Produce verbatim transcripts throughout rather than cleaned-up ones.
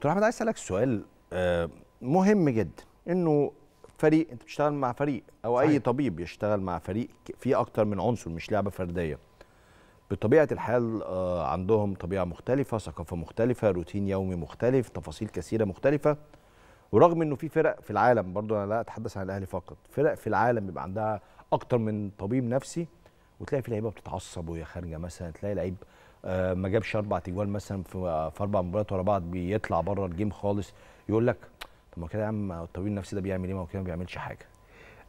دكتور احمد، عايز اسالك سؤال مهم جدا، انه فريق انت بتشتغل مع فريق او صحيح. اي طبيب يشتغل مع فريق فيه اكتر من عنصر، مش لعبه فرديه. بطبيعه الحال عندهم طبيعه مختلفه، ثقافه مختلفه، روتين يومي مختلف، تفاصيل كثيره مختلفه. ورغم انه في فرق في العالم، برضه انا لا اتحدث عن الاهلي فقط، فرق في العالم بيبقى عندها اكتر من طبيب نفسي، وتلاقي في لعيبه بتتعصب وهي خارجه مثلا، تلاقي لعيب ما جابش اربع تجوال مثلا في اربع مباريات ورا بعض بيطلع بره الجيم خالص، يقول لك طب ما كده يا عم الطبيب النفسي ده بيعمل ايه؟ ما هو كده ما بيعملش حاجه.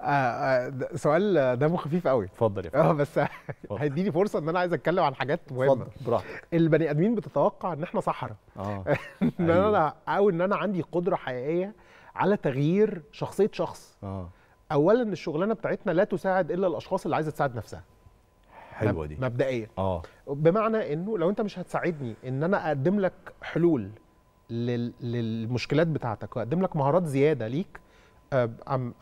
آه آه ده سؤال دمه خفيف قوي. اتفضل يا فندم. اه بس هيديني فرصه ان انا عايز اتكلم عن حاجات مهمه. اتفضل براحتك. البني ادمين بتتوقع ان احنا صحراء. اه ان أيوه. انا او ان انا عندي قدره حقيقيه على تغيير شخصيه شخص. اه اولا الشغلانه بتاعتنا لا تساعد الا الاشخاص اللي عايزه تساعد نفسها. حلوه دي. مبدئيا. اه بمعنى انه لو انت مش هتساعدني ان انا اقدم لك حلول للمشكلات بتاعتك واقدم لك مهارات زياده ليك،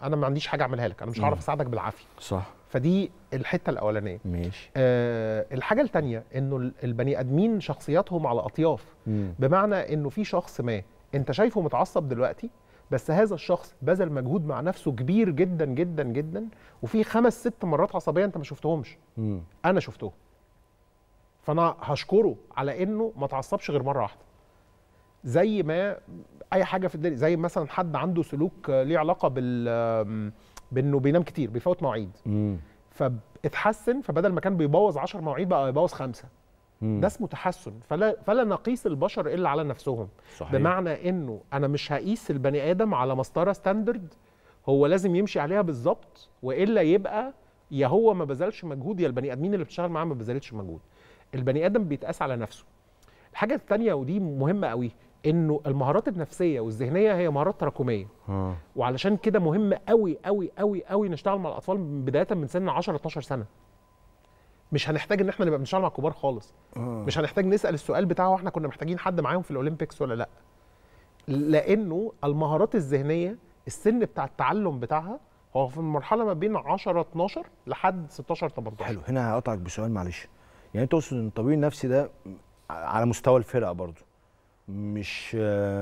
انا ما عنديش حاجه اعملها لك، انا مش هعرف اساعدك بالعافيه. صح. فدي الحته الاولانيه. ماشي. آه الحاجه الثانيه انه البني ادمين شخصياتهم على اطياف. مم. بمعنى انه في شخص ما انت شايفه متعصب دلوقتي، بس هذا الشخص بذل مجهود مع نفسه كبير جدا جدا جدا، وفي خمس ست مرات عصبيه انت ما شفتهمش. مم. انا شفتهم، فانا هشكره على انه ما اتعصبش غير مره واحده. زي ما اي حاجه في الدنيا، زي مثلا حد عنده سلوك ليه علاقه بال بانه بينام كتير، بيفوت مواعيد، فاتحسن، فبدل ما كان بيبوظ عشر مواعيد بقى يبوظ خمسه. مم. ده اسمه تحسن. فلا فلا نقيس البشر الا على نفسهم. صحيح. بمعنى انه انا مش هقيس البني ادم على مسطره ستاندرد هو لازم يمشي عليها بالظبط، والا يبقى يا هو ما بذلش مجهود يا البني ادمين اللي بتشتغل معاه ما بذلتش مجهود. البني ادم بيتقاس على نفسه. الحاجه الثانيه ودي مهمه قوي، انه المهارات النفسيه والذهنيه هي مهارات تراكميه. اه وعلشان كده مهم قوي قوي قوي قوي نشتغل مع الاطفال بدايه من سن عشرة اتناشر سنه. مش هنحتاج ان احنا نبقى بنشتغل مع الكبار خالص. آه. مش هنحتاج نسال السؤال بتاعه احنا كنا محتاجين حد معاهم في الاولمبيكس ولا لا، لانه المهارات الذهنيه السن بتاع التعلم بتاعها هو في المرحله ما بين عشرة اتناشر لحد ستاشر تمنتاشر. حلو، هنا هقطعك بسؤال معلش. يعني تقصد ان الطبيب النفسي ده على مستوى الفرقه برضه، مش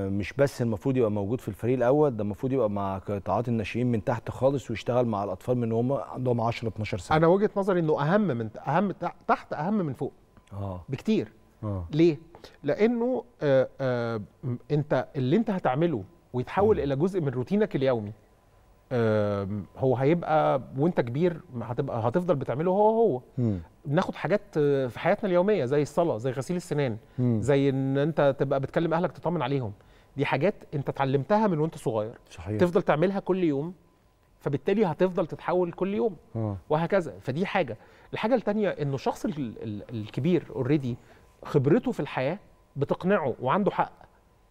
مش بس المفروض يبقى موجود في الفريق الاول، ده المفروض يبقى مع قطاعات الناشئين من تحت خالص، ويشتغل مع الاطفال من هم عندهم عشرة اتناشر سنه. انا وجهه نظري انه اهم من اهم تحت اهم من فوق. اه بكتير. اه ليه؟ لانه آآ آآ انت اللي انت هتعمله ويتحول م. الى جزء من روتينك اليومي، هو هيبقى وانت كبير هتبقى هتفضل بتعمله هو هو. م. بناخد حاجات في حياتنا اليوميه زي الصلاه، زي غسيل السنان، م. زي ان انت تبقى بتكلم اهلك تطمن عليهم. دي حاجات انت اتعلمتها من وانت صغير. صحيح. تفضل تعملها كل يوم، فبالتالي هتفضل تتحول كل يوم. أوه. وهكذا. فدي حاجه. الحاجه الثانيه انه الشخص الكبير اوريدي خبرته في الحياه بتقنعه وعنده حق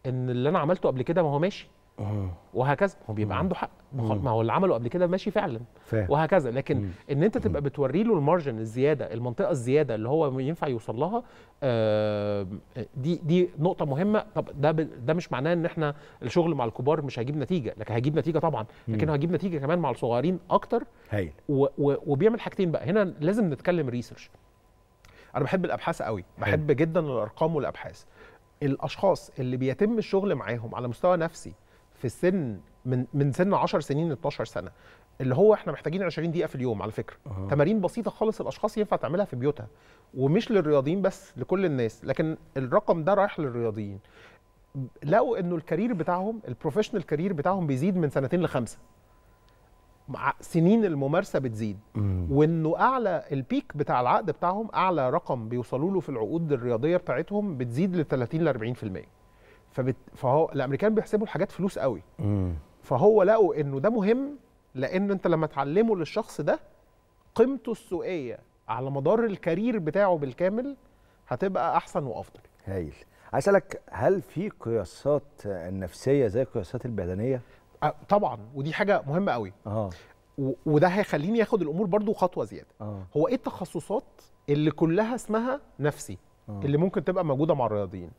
ان اللي انا عملته قبل كده ما هو ماشي. أوه. وهكذا. هو بيبقى مم. عنده حق، ما هو اللي عمله قبل كده ماشي فعلا. فهم. وهكذا. لكن مم. ان انت تبقى بتوري له المارجن الزياده، المنطقه الزياده اللي هو ينفع يوصل لها، آه دي دي نقطه مهمه. طب ده ده مش معناه ان احنا الشغل مع الكبار مش هيجيب نتيجه، لكن هيجيب نتيجه طبعا، لكن هيجيب نتيجه كمان مع الصغيرين اكتر. هايل. وبيعمل حاجتين بقى، هنا لازم نتكلم ريسيرش. انا بحب الابحاث قوي، بحب هايل. جدا الارقام والابحاث. الاشخاص اللي بيتم الشغل معاهم على مستوى نفسي في السن من من سن عشر سنين اتناشر سنه، اللي هو احنا محتاجين عشرين دقيقه في اليوم على فكره. أه. تمارين بسيطه خالص الاشخاص ينفع تعملها في بيوتها، ومش للرياضيين بس، لكل الناس، لكن الرقم ده رايح للرياضيين. لقوا انه الكارير بتاعهم البروفيشنال كارير بتاعهم بيزيد من سنتين لخمسه مع سنين الممارسه بتزيد. مم. وانه اعلى البيك بتاع العقد بتاعهم، اعلى رقم بيوصلوا له في العقود الرياضيه بتاعتهم بتزيد ل تلاتين لاربعين في المية. فبت... فهو الامريكان بيحسبوا الحاجات فلوس قوي. مم. فهو لقوا انه ده مهم، لان انت لما تعلمه للشخص ده قيمته السوقيه على مدار الكارير بتاعه بالكامل هتبقى احسن وافضل. هايل. عايز اسالك، هل في قياسات نفسيه زي القياسات البدنيه؟ أه طبعا، ودي حاجه مهمه قوي. اه وده هيخليني اخد الامور برضو خطوه زياده. آه. هو ايه التخصصات اللي كلها اسمها نفسي؟ آه. اللي ممكن تبقى موجوده مع الرياضيين.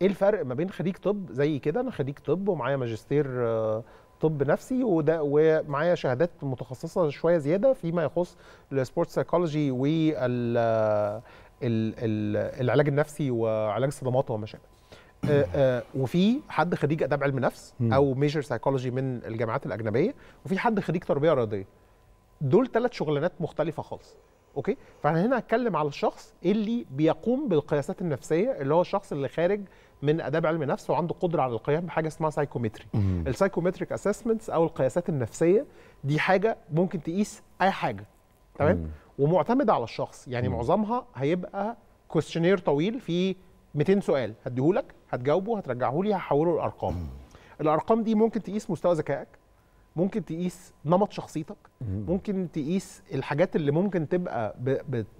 ايه الفرق ما بين خريج طب زي كده، انا خريج طب ومعايا ماجستير طب نفسي وده ومعايا شهادات متخصصه شويه زياده فيما يخص السبورت سايكولوجي والعلاج النفسي وعلاج الصدمات وما شابه. وفي حد خريج اداب علم نفس او ميجر سايكولوجي من الجامعات الاجنبيه، وفي حد خريج تربيه رياضيه. دول ثلاث شغلانات مختلفه خالص. اوكي، فاحنا هنا هنتكلم على الشخص اللي بيقوم بالقياسات النفسيه، اللي هو الشخص اللي خارج من اداب علم نفس وعنده قدره على القيام بحاجه اسمها سايكومتري. السايكومتريك اسسمنتس او القياسات النفسيه دي حاجه ممكن تقيس اي حاجه، تمام، ومعتمده على الشخص. يعني مم. معظمها هيبقى كويستشنير طويل فيه مئتين سؤال، هديهولك هتجاوبه هترجعه لي هحوله لارقام. مم. الارقام دي ممكن تقيس مستوى ذكائك، ممكن تقيس نمط شخصيتك، مم. ممكن تقيس الحاجات اللي ممكن تبقى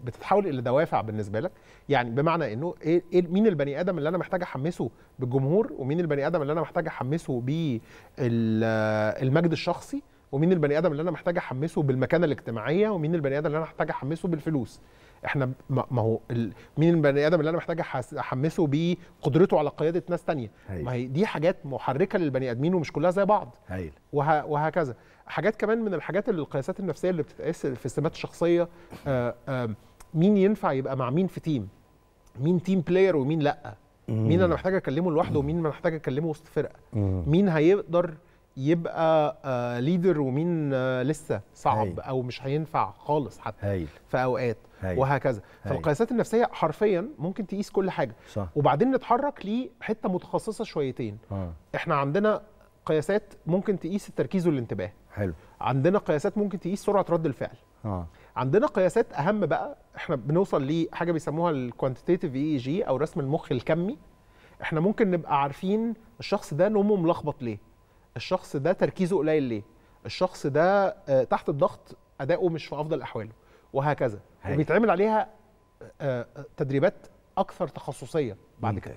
بتتحول الى دوافع بالنسبه لك. يعني بمعنى انه ايه مين البني ادم اللي انا محتاج احمسه بالجمهور، ومين البني ادم اللي انا محتاج احمسه بالمجد الشخصي، ومين البني ادم اللي انا محتاج احمسه بالمكانه الاجتماعيه، ومين البني ادم اللي انا محتاج احمسه بالفلوس. احنا ما هو ال... مين البني ادم اللي انا محتاج احمسه بقدرته على قياده ناس ثانيه. ما هي دي حاجات محركه للبني ادمين ومش كلها زي بعض. وه... وهكذا حاجات كمان من الحاجات اللي القياسات النفسيه اللي بتتقاس في السمات الشخصيه. آآ آآ مين ينفع يبقى مع مين في تيم، مين تيم بلاير ومين لا، مين انا محتاج اكلمه لوحده ومين محتاج اكلمه وسط فرقه، مين هيقدر يبقى آه ليدر ومين آه لسه صعب هاي. او مش هينفع خالص حتى هاي. في اوقات هاي. وهكذا هاي. فالقياسات النفسيه حرفيا ممكن تقيس كل حاجه صح. وبعدين نتحرك لحته متخصصه شويتين. آه. احنا عندنا قياسات ممكن تقيس التركيز والانتباه، حلو، عندنا قياسات ممكن تقيس سرعه رد الفعل، آه. عندنا قياسات اهم بقى احنا بنوصل لحاجه بيسموها الكوانتيتيف اي جي او رسم المخ الكمي. احنا ممكن نبقى عارفين الشخص ده نومه ملخبط ليه، الشخص ده تركيزه قليل ليه، الشخص ده تحت الضغط أداؤه مش في أفضل أحواله، وهكذا. هاي. وبيتعمل عليها تدريبات أكثر تخصصية بعد كده.